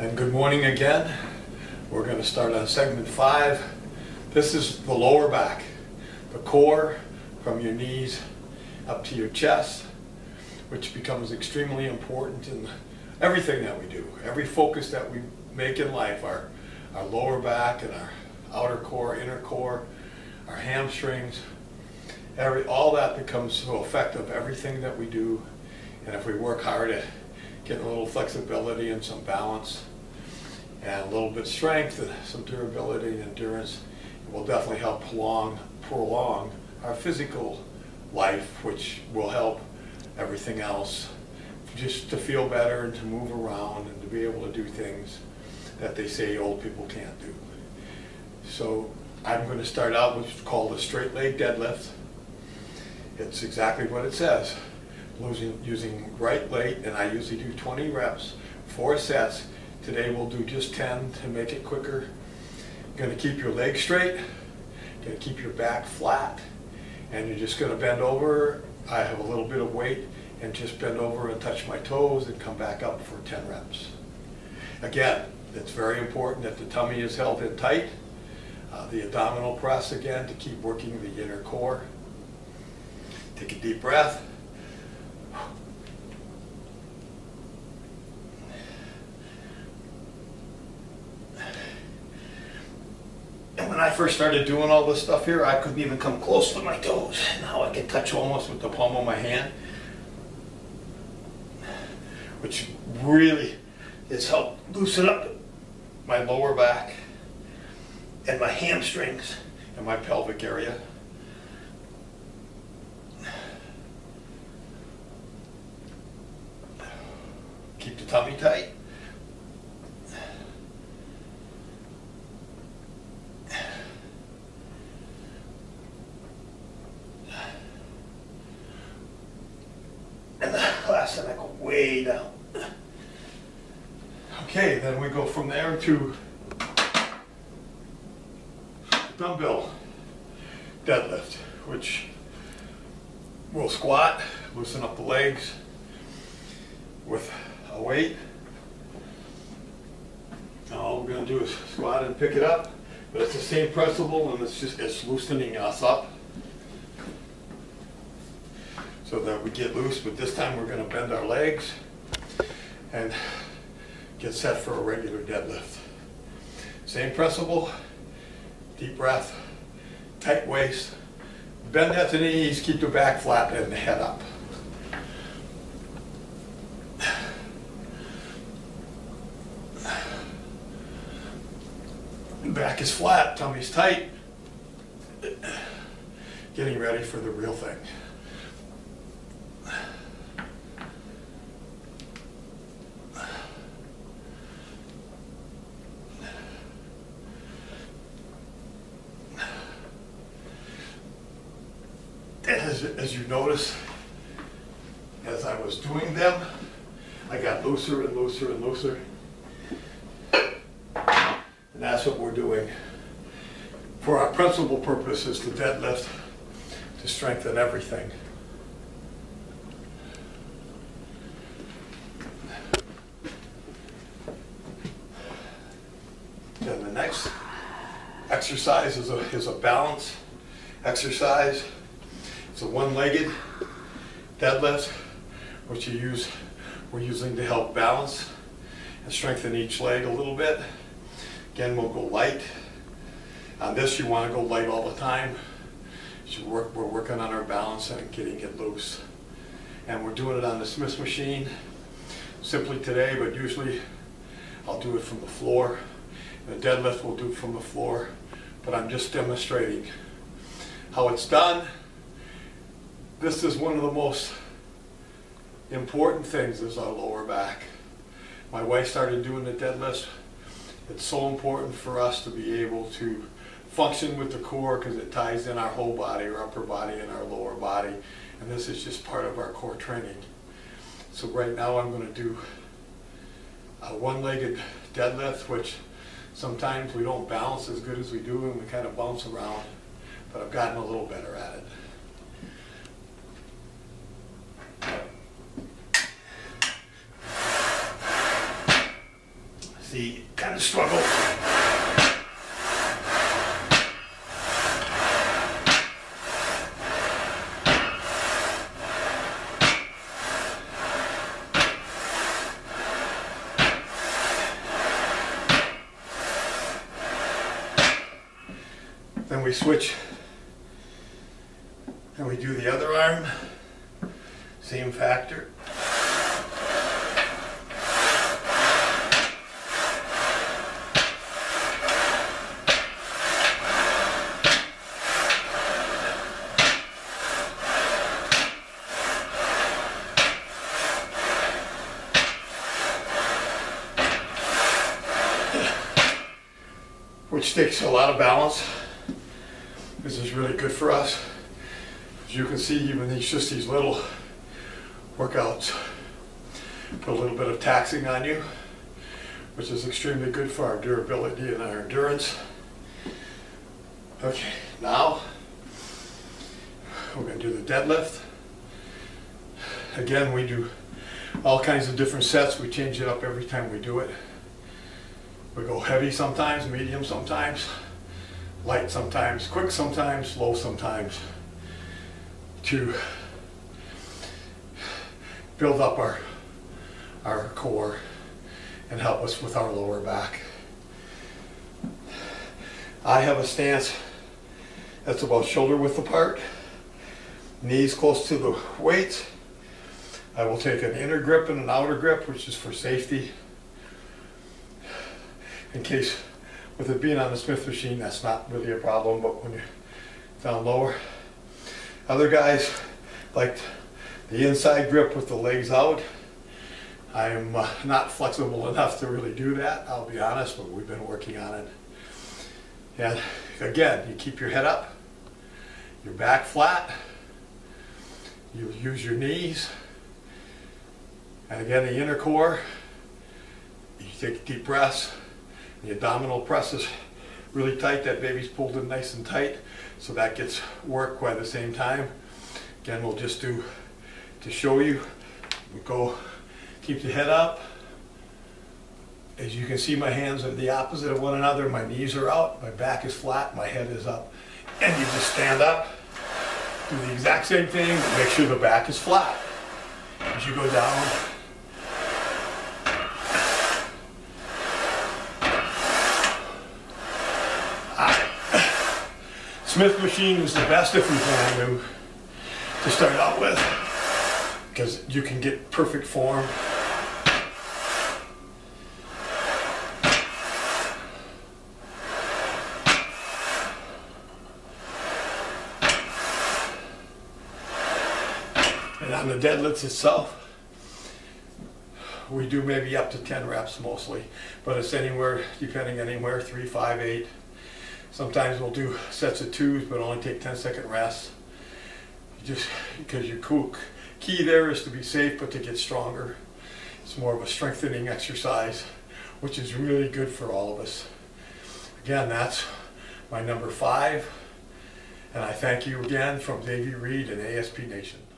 And good morning again. We're going to start on segment 5. This is the lower back, the core from your knees up to your chest, which becomes extremely important in everything that we do. Every focus that we make in life, our lower back and our outer core, inner core, our hamstrings, all that becomes so effective, everything that we do. And if we work hard at getting a little flexibility and some balance and a little bit of strength and some durability and endurance, it will definitely help prolong our physical life, which will help everything else just to feel better and to move around and to be able to do things that they say old people can't do. So I'm going to start out with what's called a straight leg deadlift. It's exactly what it says. Using right leg, and I usually do 20 reps, 4 sets. Today we'll do just 10 to make it quicker. You're going to keep your legs straight, you're going to keep your back flat, and you're just going to bend over. I have a little bit of weight, and just bend over and touch my toes and come back up for 10 reps. Again, it's very important that the tummy is held in tight, the abdominal press again to keep working the inner core. Take a deep breath. When I first started doing all this stuff here, I couldn't even come close to my toes. Now I can touch almost with the palm of my hand, which really has helped loosen up my lower back and my hamstrings and my pelvic area. Keep the tummy tight. Down. Okay, then we go from there to dumbbell deadlift, which will squat, loosen up the legs with a weight. Now all we're going to do is squat and pick it up, but it's the same pressable, and it's loosening us up so that we get loose, but this time we're going to bend our legs and get set for a regular deadlift. Same pressable, deep breath, tight waist, bend at the knees, keep the back flat and the head up. Back is flat, tummy's tight, getting ready for the real thing. As you notice, as I was doing them, I got looser and looser and looser. And that's what we're doing. For our principal purpose is the deadlift, to strengthen everything. Then the next exercise is a balance exercise. It's a one-legged deadlift, which we're using to help balance and strengthen each leg a little bit. Again, we'll go light. On this, you want to go light all the time. We're working on our balance and getting it loose. And we're doing it on the Smith's machine, simply today, but usually I'll do it from the floor. And the deadlift we'll do from the floor, but I'm just demonstrating how it's done. This is one of the most important things, is our lower back. My wife started doing the deadlift. It's so important for us to be able to function with the core, because it ties in our whole body, our upper body and our lower body. And this is just part of our core training. So right now I'm going to do a one-legged deadlift, which sometimes we don't balance as good as we do and we kind of bounce around, but I've gotten a little better at it. the kind of struggle. Then we switch and we do the other arm, same factor. Which takes a lot of balance. This is really good for us. As you can see, even these, just these little workouts put a little bit of taxing on you, which is extremely good for our durability and our endurance. Okay, now we're going to do the deadlift. Again, we do all kinds of different sets. We change it up every time we do it. We go heavy sometimes, medium sometimes, light sometimes, quick sometimes, low sometimes, to build up our core and help us with our lower back. I have a stance that's about shoulder width apart, knees close to the weights. I will take an inner grip and an outer grip, which is for safety. In case, with it being on the Smith machine, that's not really a problem, but when you're down lower. Other guys like the inside grip with the legs out. I am not flexible enough to really do that, I'll be honest, but we've been working on it. And again, you keep your head up, your back flat, you use your knees, and again the inner core, you take deep breaths. The abdominal press is really tight, that baby's pulled in nice and tight, so that gets work by the same time. Again, we'll just do, to show you, we'll go keep the head up. As you can see, my hands are the opposite of one another, my knees are out, my back is flat, my head is up. And you just stand up, do the exact same thing, but make sure the back is flat. As you go down, Smith machine is the best if you can do to start out with, because you can get perfect form. And on the deadlifts itself, we do maybe up to 10 reps mostly, but it's anywhere, depending anywhere, 3, 5, 8. Sometimes we'll do sets of 2s, but only take 10-second rests. Just because your key there is to be safe, but to get stronger. It's more of a strengthening exercise, which is really good for all of us. Again, that's my number 5. And I thank you again from Davey Reed and ASP Nation.